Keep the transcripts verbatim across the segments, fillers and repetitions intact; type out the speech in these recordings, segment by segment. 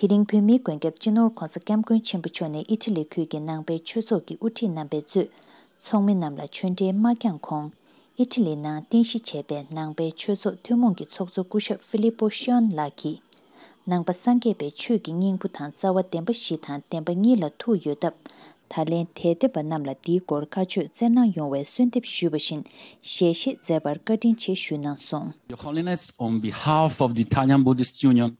Hiring Pimi Gwengab Jinor Kwanza Gamgun Chimbuchone Italy Kuigi Nangbe Chuzoki Uti Nambe Zu, Tsongmi Namla Chunde Makyang Kong, Italy Nang Dinshi Chebe Nangbe Chuzo Tumungi Tsokzo Kusha Filippo Shion Laki, Nangba Sangebe Chugi Nyingbutan Zawa Demba Shitan Demba Nila Tu Yudab, Talen Tedeba Namla Di Gorkachu Zenang Yongwe Sundip Shubashin, Sheshi Zebar Gardin Che Shunan Song. Your Holiness, on behalf of the Italian Buddhist Union,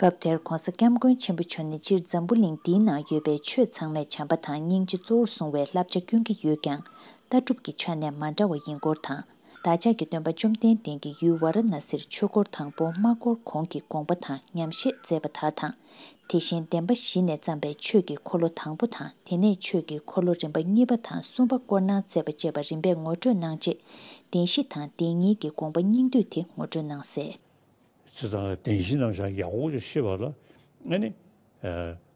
Kapter Kwanza Gamgun Chimbuchone Jir Zambuling Dina Yube Chu Tsangme Chambatan Yingji Zorsongwe Lapcha Gyungi Yugang, Tatupki Chane Mandawa Yingortang, Tajaki Dumba Jumden Dingi Yuwaran Nasir Chugortang Bo Magor Kongi Gongbatan, Yamshi Zebatang, Tishin Demba Shine Zambe Chugi Kolo Tangbutang, Tene Chugi Kolo Jimba Nibatan, Sumba Gorna Zeba Jeba Jimbe Ngojo Nangji, Dinshitan Dingi Gomba Yingduti Ngojo Nangse. Denizin namşa yağucu şey varla, yani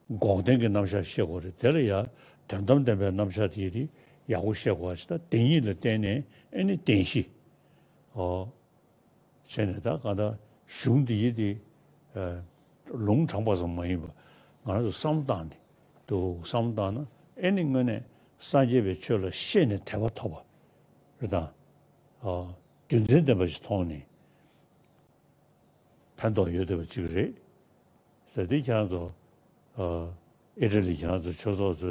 göndengi namşa şey var. Deli ya, tendam dember namşa diyeli yağucu şey var işte. Denizle dene, yani denizi. O, sene daha kadar şun diyeli long çambazım mayıba. Ana da samdan, do samdan, yani gene sadece bir çöle şeyne teva tava. Rıda, o dünzen dember toni. 한도 여대버 지그레 세디찬도 어 에르리찬도 초소즈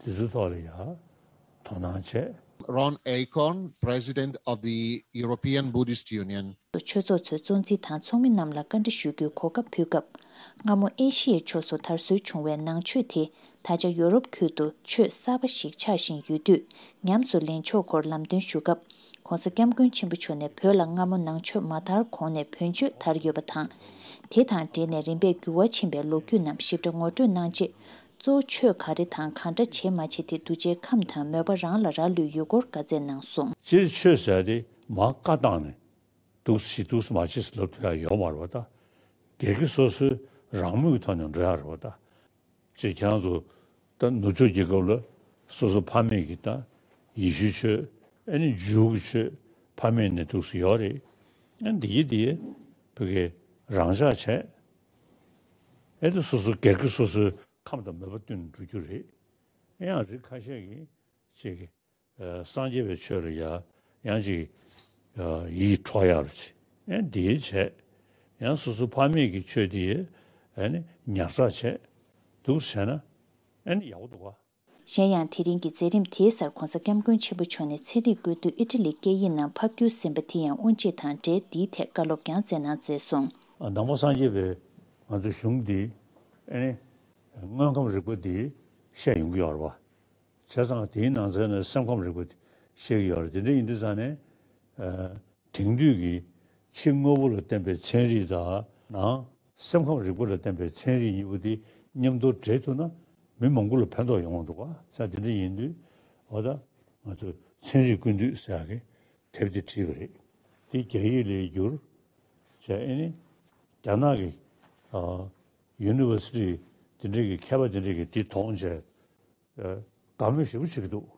디지털이야 도나체 Ron Acorn, President of the European Buddhist Union. Chozo chozonzi tan songmin namla kan de shugu koka pyugup ngamo asia choso tarsu chungwen nang chute taja europe kudu chu sabashik chashin yudu nyamzo len chokor lamden shugup Kwanza Gamgun Chimbuchone Pyola Ngamo Nangcho Matar Kone Pyonchu Taryobatang. Titan Dene Rinbe Gyuwa Chimbe Lokyu Nam Shibda Ngodu Nangji. Zo Chö Kari Tang Kanda Che Machiti Duje Kamtang Myoba Rang Lara Lu Yogor Gaze Nangsung. Chir Chö Sadi Ma Kadane. Dus Shidus Machis Lopya Yomar Wata. Gegi Sosu Rangmu Utanyan Rayar Wata. Chir Kyanzu Dan Nuchu Yegavla Sosu Pame Gita Yishu Chö 애니 주그치 파면에 두스요리 난 디디 그게 랑자체 애도 소소 개그소스 카메라 매버든 주주리 야 리카셰기 제게 산제베 처리야 양지 이 초야르치 엔 디체 양 소소 파면이 최디 애니 냐사체 두스나 애니 야우도가 Shenyang Tiringi Zerim Tesar Kwanza Gamgun Chimbuchone Tseri Gudu Italy Geyin Nang Papyu Sembatiyan Unche Tante Di Tek Galop Gyan Zenan Zesong. Namo Sanjebe, Anzu Shungdi, Ene, Ngankam Rikudi, Shenyung Yorwa. Chasang Di Nanzana Samkam Rikudi, Shenyung Yorwa. Dinde Indi Zane, Tingdugi, Chimngobulo Tempe Tsenri Da, Na, Samkam Rikbulo Tempe Tsenri Yudi, Nyamdo Jetu Na, 미몽골로 편도 영어도가 사진이 인도 어다 아주 천리군도 사게 대비 지그리 이 개일의 줄 제니 단하게 어 유니버시티 진리기 캐버진리기 뒤통제 어 담으시 우시기도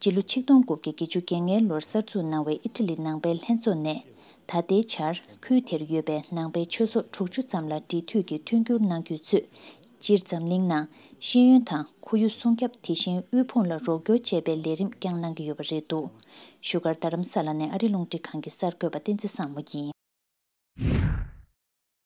지루 칙동국계 기주경에 롤서츠나웨 이탈리 낭벨 헨존네 다데 차르 큐테르유베 낭베 추소 축주 잠라 디튜기 튕규 낭규츠 Circamlingna, Shiyuntang, Kuyu Sungyap Tishin Uponla Rogyo Chebelerim Gyangnang Yobaredo. Sugar Taram Salane Arilongti Kangisar Gobatinzi Samugi.